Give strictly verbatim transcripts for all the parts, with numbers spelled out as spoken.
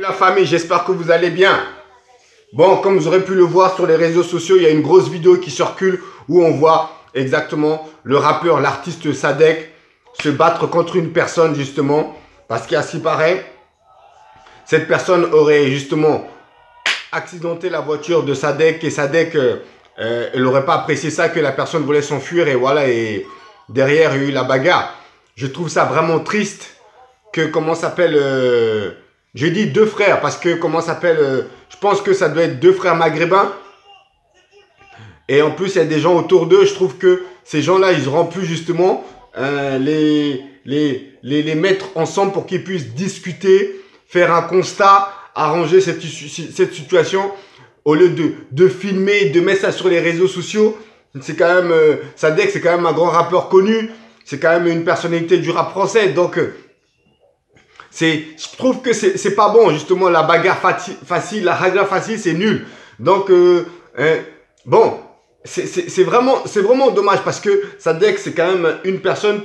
La famille, j'espère que vous allez bien. Bon, comme vous aurez pu le voir sur les réseaux sociaux, il y a une grosse vidéo qui circule où on voit exactement le rappeur, l'artiste Sadek se battre contre une personne justement parce qu'à ce qui paraît, cette personne aurait justement accidenté la voiture de Sadek et Sadek euh, n'aurait pas apprécié ça, que la personne voulait s'enfuir et voilà, et derrière il y a eu la bagarre. Je trouve ça vraiment triste que, comment s'appelle... Euh, je dis deux frères parce que, comment s'appelle... Euh, je pense que ça doit être deux frères maghrébins. Et en plus, il y a des gens autour d'eux. Je trouve que ces gens-là, ils auront pu justement euh, les, les, les, les mettre ensemble pour qu'ils puissent discuter, faire un constat, arranger cette, cette situation. Au lieu de, de filmer, de mettre ça sur les réseaux sociaux, c'est quand même... Euh, Sadek, c'est quand même un grand rappeur connu. C'est quand même une personnalité du rap français. Donc... Euh, je trouve que c'est pas bon, justement, la bagarre facile, la bagarre facile, c'est nul. Donc, euh, euh, bon, c'est vraiment, vraiment dommage parce que Sadek, c'est quand même une personne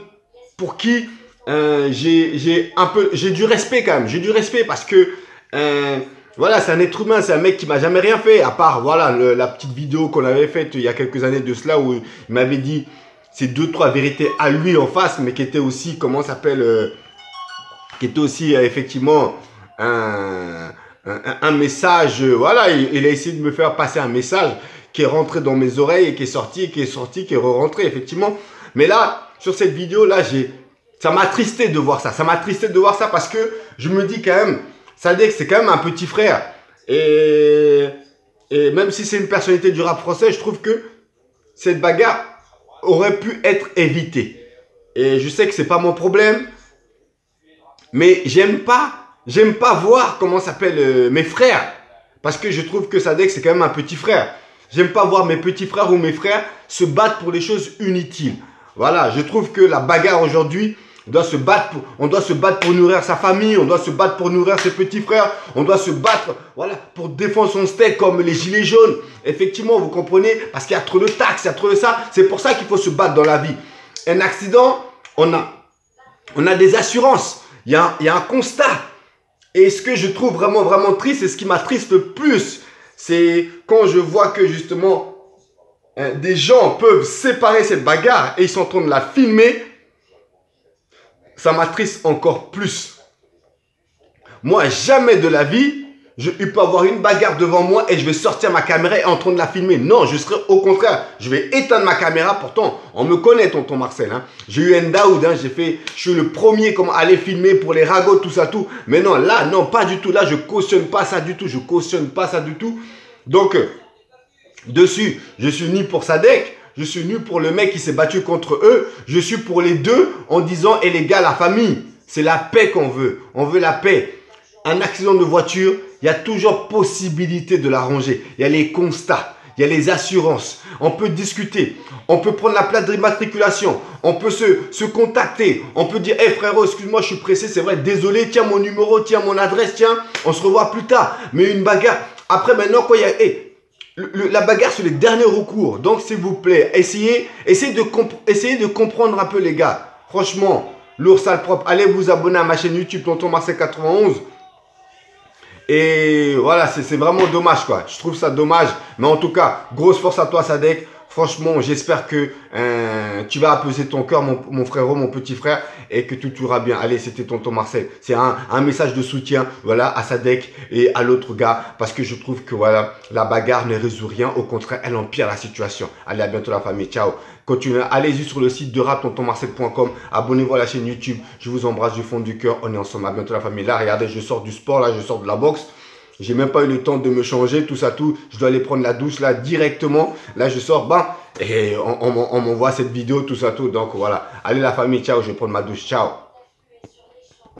pour qui euh, j'ai du respect quand même. J'ai du respect parce que, euh, voilà, c'est un être humain, c'est un mec qui m'a jamais rien fait, à part, voilà, le, la petite vidéo qu'on avait faite il y a quelques années de cela où il m'avait dit ces deux, trois vérités à lui en face, mais qui était aussi, comment s'appelle... Euh, qui était aussi euh, effectivement un, un, un message, euh, voilà, il, il a essayé de me faire passer un message qui est rentré dans mes oreilles et qui est sorti, qui est sorti, qui est re-rentré, effectivement. Mais là, sur cette vidéo, là, j'ai, ça m'a attristé de voir ça, ça m'a attristé de voir ça parce que je me dis quand même, Sadek, c'est quand même un petit frère. Et, et même si c'est une personnalité du rap français, je trouve que cette bagarre aurait pu être évitée. Et je sais que c'est pas mon problème, mais j'aime pas, j'aime pas voir comment s'appellent euh, mes frères. Parce que je trouve que Sadek, c'est quand même un petit frère. J'aime pas voir mes petits frères ou mes frères se battre pour des choses inutiles. Voilà, je trouve que la bagarre aujourd'hui, on doit se battre pour, on doit se battre pour nourrir sa famille, on doit se battre pour nourrir ses petits frères, on doit se battre, voilà, pour défendre son steak comme les gilets jaunes. Effectivement, vous comprenez, parce qu'il y a trop de taxes, il y a trop de ça. C'est pour ça qu'il faut se battre dans la vie. Un accident, on a, on a des assurances. Il y, a, il y a un constat. Et ce que je trouve vraiment, vraiment triste, et ce qui m'attriste le plus, c'est quand je vois que justement, hein, des gens peuvent séparer cette bagarre et ils sont en train de la filmer, ça m'attriste encore plus. Moi, jamais de la vie, je, il peut avoir une bagarre devant moi et je vais sortir ma caméra et en train de la filmer. Non, je serai au contraire. Je vais éteindre ma caméra. Pourtant, on me connaît, Tonton Marcel. Hein. J'ai eu Ndaoud, hein, j'ai fait, je suis le premier comme à aller filmer pour les ragots, tout ça, tout. Mais non, là, non, pas du tout. Là, je cautionne pas ça du tout. Je cautionne pas ça du tout. Donc, euh, dessus, je suis ni pour Sadek. Je suis ni pour le mec qui s'est battu contre eux. Je suis pour les deux en disant, et les gars, la famille, c'est la paix qu'on veut. On veut la paix. Un accident de voiture, il y a toujours possibilité de l'arranger. Il y a les constats, il y a les assurances. On peut discuter, on peut prendre la plaque d'immatriculation, on peut se, se contacter, on peut dire « Hey frérot, excuse-moi, je suis pressé, c'est vrai, désolé, tiens mon numéro, tiens mon adresse, tiens, on se revoit plus tard. » Mais une bagarre, après maintenant, quand il y a... Hey, le, le, la bagarre, c'est le dernier recours. Donc, s'il vous plaît, essayez, essayez, de comp- essayez de comprendre un peu les gars. Franchement, lourd, sale, propre, allez vous abonner à ma chaîne YouTube, Tonton Marcel quatre-vingt-onze. Et voilà, c'est vraiment dommage quoi. Je trouve ça dommage. Mais en tout cas, grosse force à toi Sadek. Franchement, j'espère que euh, tu vas apaiser ton cœur, mon, mon frérot, mon petit frère. Et que tout ira bien. Allez, c'était Tonton Marcel. C'est un, un message de soutien, voilà, à Sadek et à l'autre gars. Parce que je trouve que voilà, la bagarre ne résout rien. Au contraire, elle empire la situation. Allez, à bientôt la famille. Ciao. Continuez. Allez-y sur le site de rap, Tonton Marcel point com. Abonnez-vous à la chaîne YouTube. Je vous embrasse du fond du cœur. On est ensemble. À bientôt la famille. Là, regardez, je sors du sport. Là, je sors de la boxe. J'ai même pas eu le temps de me changer, tout ça, tout. Je dois aller prendre la douche, là, directement. Là, je sors, bam, et on, on, on m'envoie cette vidéo, tout ça, tout. Donc, voilà. Allez, la famille, ciao, je vais prendre ma douche, ciao.